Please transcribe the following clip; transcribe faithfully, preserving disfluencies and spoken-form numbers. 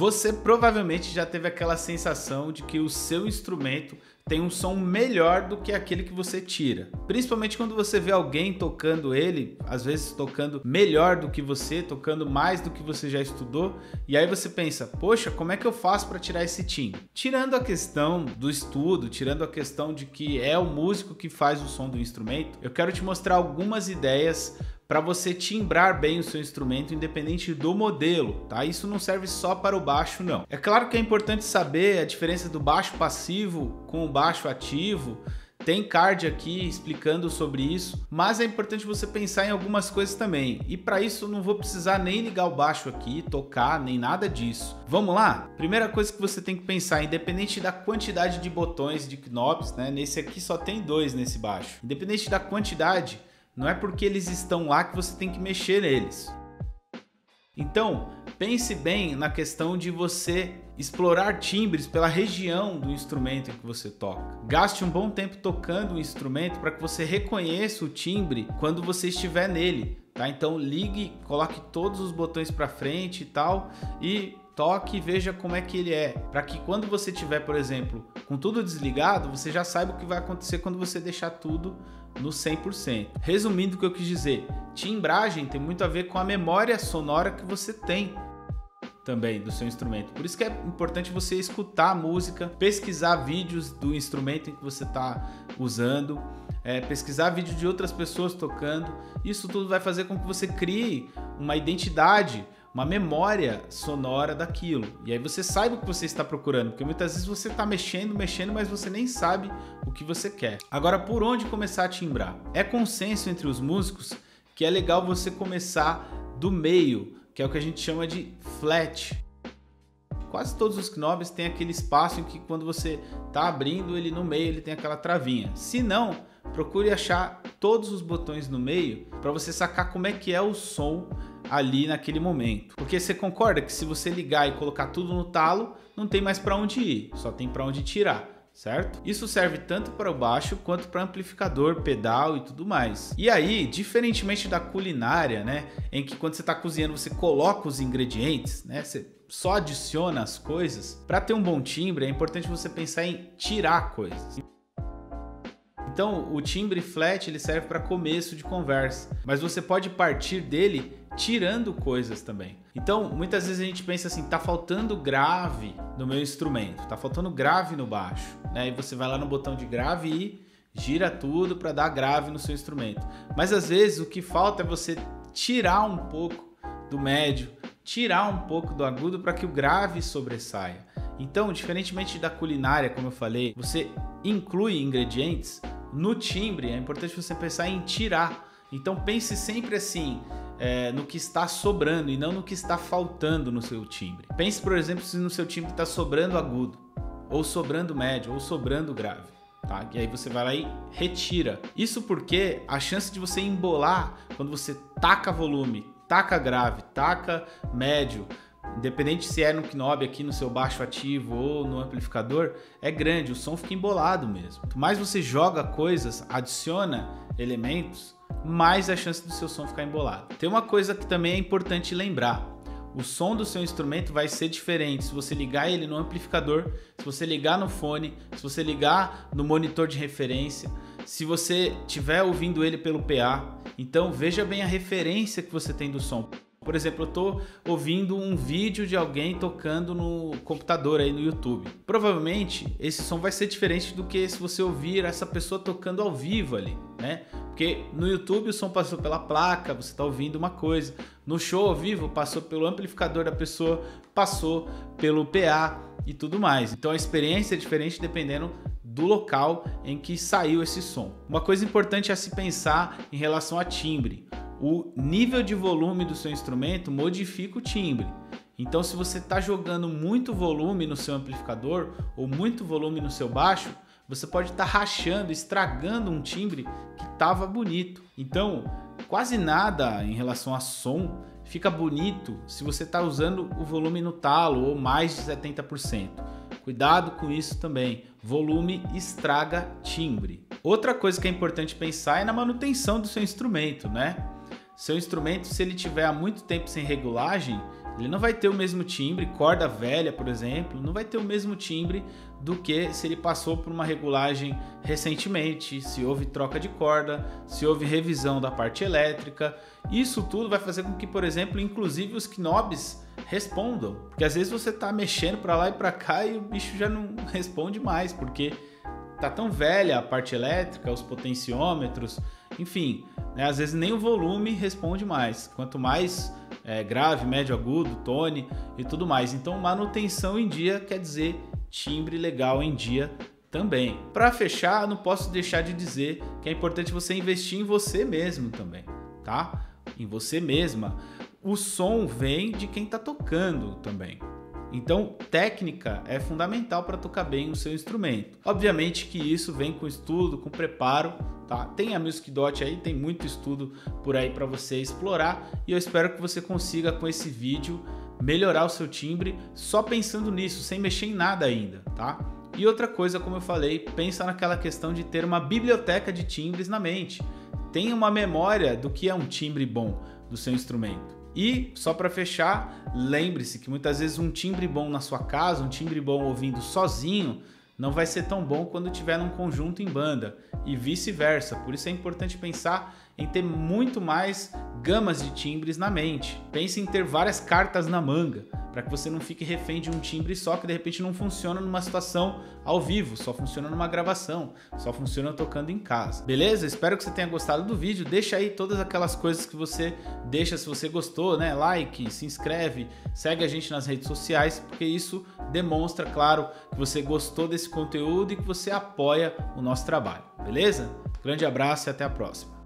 Você provavelmente já teve aquela sensação de que o seu instrumento tem um som melhor do que aquele que você tira. Principalmente quando você vê alguém tocando ele, às vezes tocando melhor do que você, tocando mais do que você já estudou, e aí você pensa, poxa, como é que eu faço para tirar esse timbre? Tirando a questão do estudo, tirando a questão de que é o músico que faz o som do instrumento, eu quero te mostrar algumas ideias para você timbrar bem o seu instrumento, independente do modelo, tá? Isso não serve só para o baixo, não. É claro que é importante saber a diferença do baixo passivo com o baixo ativo. Tem card aqui explicando sobre isso, mas é importante você pensar em algumas coisas também. E para isso eu não vou precisar nem ligar o baixo aqui, tocar, nem nada disso. Vamos lá? Primeira coisa que você tem que pensar, independente da quantidade de botões, de knobs, né? Nesse aqui só tem dois nesse baixo. Independente da quantidade, não é porque eles estão lá que você tem que mexer neles. Então, pense bem na questão de você explorar timbres pela região do instrumento em que você toca. Gaste um bom tempo tocando o instrumento para que você reconheça o timbre quando você estiver nele, tá? Então ligue, coloque todos os botões para frente e tal e toque e veja como é que ele é, para que quando você tiver, por exemplo, com tudo desligado, você já saiba o que vai acontecer quando você deixar tudo no cem por cento. Resumindo o que eu quis dizer, timbragem tem muito a ver com a memória sonora que você tem também do seu instrumento. Por isso que é importante você escutar a música, pesquisar vídeos do instrumento que você está usando, é, pesquisar vídeo de outras pessoas tocando. Isso tudo vai fazer com que você crie uma identidade, uma memória sonora daquilo. E aí você saiba o que você está procurando, porque muitas vezes você está mexendo, mexendo, mas você nem sabe o que você quer. Agora, por onde começar a timbrar? É consenso entre os músicos que é legal você começar do meio, que é o que a gente chama de flat. Quase todos os knobs têm aquele espaço em que quando você está abrindo ele no meio, ele tem aquela travinha. Se não, procure achar todos os botões no meio para você sacar como é que é o som ali naquele momento. Porque você concorda que se você ligar e colocar tudo no talo, não tem mais para onde ir, só tem para onde tirar, certo? Isso serve tanto para o baixo quanto para amplificador, pedal e tudo mais. E aí, diferentemente da culinária, né, em que quando você está cozinhando você coloca os ingredientes, né, você só adiciona as coisas, para ter um bom timbre é importante você pensar em tirar coisas. Então, o timbre flat ele serve para começo de conversa, mas você pode partir dele tirando coisas também. Então, muitas vezes a gente pensa assim, tá faltando grave no meu instrumento, tá faltando grave no baixo, né? E você vai lá no botão de grave e gira tudo para dar grave no seu instrumento. Mas às vezes o que falta é você tirar um pouco do médio, tirar um pouco do agudo para que o grave sobressaia. Então, diferentemente da culinária, como eu falei, você inclui ingredientes. No timbre é importante você pensar em tirar. Então pense sempre assim, é, no que está sobrando e não no que está faltando no seu timbre. Pense, por exemplo, se no seu timbre está sobrando agudo, ou sobrando médio, ou sobrando grave, tá? E aí você vai lá e retira. Isso porque a chance de você embolar quando você taca volume, taca grave, taca médio, independente se é no knob aqui no seu baixo ativo ou no amplificador, é grande, o som fica embolado mesmo. Quanto mais você joga coisas, adiciona elementos, mais a chance do seu som ficar embolado. Tem uma coisa que também é importante lembrar, o som do seu instrumento vai ser diferente se você ligar ele no amplificador, se você ligar no fone, se você ligar no monitor de referência, se você estiver ouvindo ele pelo P A, então veja bem a referência que você tem do som. Por exemplo, eu estou ouvindo um vídeo de alguém tocando no computador aí no YouTube. Provavelmente esse som vai ser diferente do que se você ouvir essa pessoa tocando ao vivo ali, né? Porque no YouTube o som passou pela placa, você está ouvindo uma coisa. No show ao vivo passou pelo amplificador da pessoa, passou pelo P A e tudo mais. Então a experiência é diferente dependendo do local em que saiu esse som. Uma coisa importante é se pensar em relação a timbre. O nível de volume do seu instrumento modifica o timbre. Então, se você está jogando muito volume no seu amplificador ou muito volume no seu baixo, você pode estar tá rachando, estragando um timbre que estava bonito. Então, quase nada em relação a som fica bonito se você está usando o volume no talo ou mais de setenta por cento. Cuidado com isso também, volume estraga timbre. Outra coisa que é importante pensar é na manutenção do seu instrumento, né? Seu instrumento, se ele tiver há muito tempo sem regulagem, Ele não vai ter o mesmo timbre, corda velha, por exemplo, não vai ter o mesmo timbre do que se ele passou por uma regulagem recentemente, se houve troca de corda, se houve revisão da parte elétrica. Isso tudo vai fazer com que, por exemplo, inclusive os knobs respondam, porque às vezes você está mexendo para lá e para cá e o bicho já não responde mais, porque tá tão velha a parte elétrica, os potenciômetros, enfim, né? Às vezes nem o volume responde mais, quanto mais é, grave, médio, agudo, tone e tudo mais. Então manutenção em dia quer dizer timbre legal em dia também. Para fechar, não posso deixar de dizer que é importante você investir em você mesmo também, tá? Em você mesma. O som vem de quem tá tocando também. Então, técnica é fundamental para tocar bem o seu instrumento. Obviamente que isso vem com estudo, com preparo, tá? Tem a Music Dot aí, tem muito estudo por aí para você explorar e eu espero que você consiga com esse vídeo melhorar o seu timbre só pensando nisso, sem mexer em nada ainda, tá? E outra coisa, como eu falei, pensa naquela questão de ter uma biblioteca de timbres na mente. Tenha uma memória do que é um timbre bom do seu instrumento. E, só para fechar, lembre-se que muitas vezes um timbre bom na sua casa, um timbre bom ouvindo sozinho, não vai ser tão bom quando tiver num conjunto em banda e vice-versa. Por isso é importante pensar em ter muito mais gamas de timbres na mente. Pense em ter várias cartas na manga, para que você não fique refém de um timbre só que de repente não funciona numa situação ao vivo, só funciona numa gravação, só funciona tocando em casa. Beleza? Espero que você tenha gostado do vídeo. Deixa aí todas aquelas coisas que você deixa se você gostou, né? Like, se inscreve, segue a gente nas redes sociais, porque isso demonstra, claro, que você gostou desse conteúdo e que você apoia o nosso trabalho, beleza? Grande abraço e até a próxima.